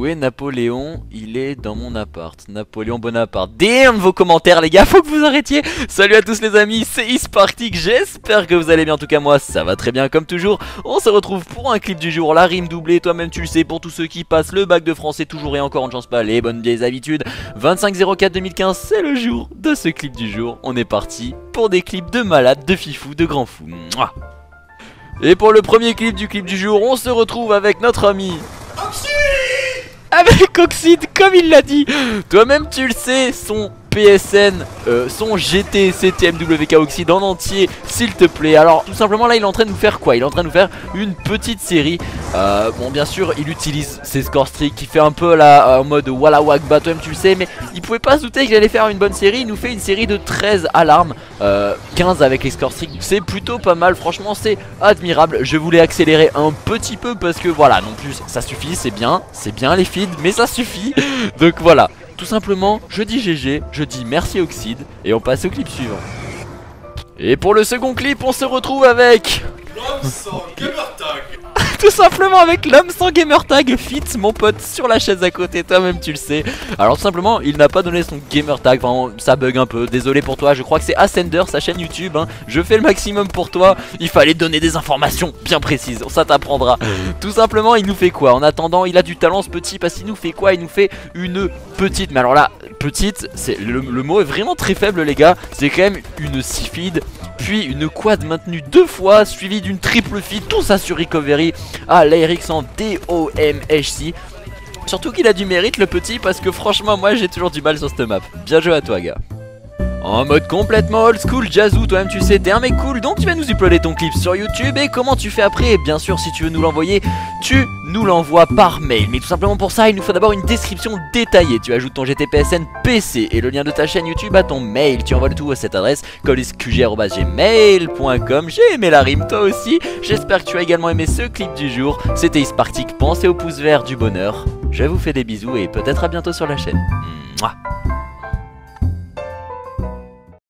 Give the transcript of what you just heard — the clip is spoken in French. Où est Napoléon? Il est dans mon appart. Napoléon Bonaparte. Damn vos commentaires les gars, faut que vous arrêtiez. Salut à tous les amis, c'est iSpe Arctik. J'espère que vous allez bien, en tout cas moi ça va très bien comme toujours. On se retrouve pour un clip du jour, la rime doublée, toi-même tu le sais, pour tous ceux qui passent le bac de français toujours et encore, on ne change pas les bonnes vieilles habitudes. 25/04/2015, c'est le jour de ce clip du jour. On est parti pour des clips de malades, de fifou, de grands fous. Mouah. Et pour le premier clip du jour, on se retrouve avec notre ami Oxide. Avec Oxide, comme il l'a dit. Toi-même tu le sais, son PSN, son GT CTMWK Oxide en entier, s'il te plaît. Alors tout simplement là il est en train de nous faire quoi? Il est en train de nous faire une petite série. Bon bien sûr il utilise ses score streaks, qui fait un peu là en mode walla wagba, toi-même tu le sais, mais il pouvait pas se douter qu'il allait faire une bonne série. Il nous fait une série de 13 alarmes, 15 avec les score streaks. C'est plutôt pas mal, franchement c'est admirable. Je voulais accélérer un petit peu parce que voilà, non plus ça suffit, c'est bien les feeds, mais ça suffit. Donc voilà. Tout simplement, je dis GG, je dis merci Oxide, et on passe au clip suivant. Et pour le second clip, on se retrouve avec... L'homme sans gamertag. Tout simplement avec l'homme sans gamertag, fit mon pote sur la chaise à côté, toi-même tu le sais. Alors tout simplement, il n'a pas donné son gamertag, enfin ça bug un peu, désolé pour toi, je crois que c'est Ascender, sa chaîne YouTube, hein. Je fais le maximum pour toi, il fallait donner des informations bien précises, ça t'apprendra. Tout simplement, il nous fait quoi? En attendant, il a du talent ce petit, parce qu'il nous fait quoi? Il nous fait une petite, mais alors là, petite, c'est le mot est vraiment très faible les gars, c'est quand même une sifide, puis une quad maintenue deux fois, suivie d'une triple feed, tout ça sur recovery. Ah, l'ARX en DOMHC. Surtout qu'il a du mérite le petit, parce que franchement moi j'ai toujours du mal sur cette map. Bien joué à toi gars. En mode complètement old school, Jazou, toi-même tu sais, t'es un mec cool, donc tu vas nous uploader ton clip sur YouTube. Et comment tu fais après? Bien sûr, si tu veux nous l'envoyer, tu nous l'envoies par mail. Mais tout simplement pour ça, il nous faut d'abord une description détaillée. Tu ajoutes ton GTPSN PC et le lien de ta chaîne YouTube à ton mail. Tu envoies le tout à cette adresse colisqg.gmail.com. J'ai aimé la rime, toi aussi. J'espère que tu as également aimé ce clip du jour. C'était iSpe Arctik, pensez au pouce vert du bonheur. Je vous fais des bisous et peut-être à bientôt sur la chaîne. Mouah.